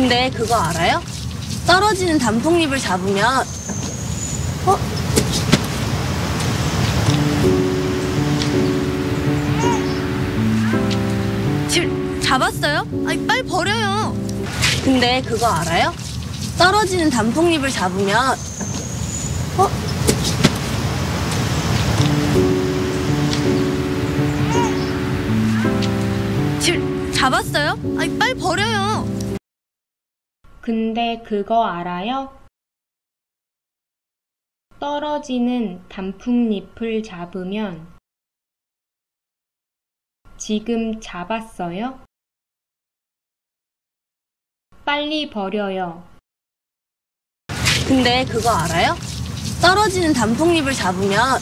근데 그거 알아요? 떨어지는 단풍잎을 잡으면 잡았어요? 아니 빨리 버려요. 근데 그거 알아요? 떨어지는 단풍잎을 잡으면 잡았어요? 아니 빨리 버려요. 근데 그거 알아요? 떨어지는 단풍잎을 잡으면 지금 잡았어요? 빨리 버려요. 근데 그거 알아요? 떨어지는 단풍잎을 잡으면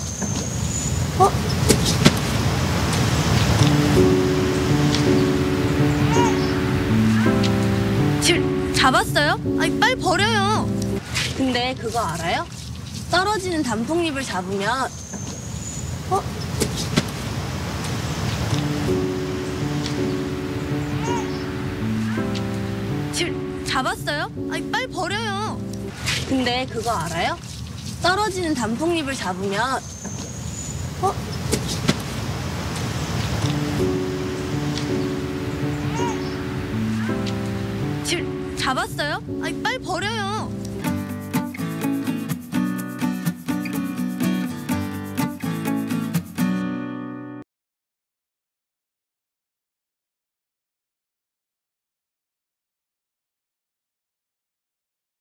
잡았어요? 아니 빨리 버려요. 근데 그거 알아요? 떨어지는 단풍잎을 잡으면 잡았어요? 아니 빨리 버려요. 근데 그거 알아요? 떨어지는 단풍잎을 잡으면 잡았어요? 아니 빨리 버려요.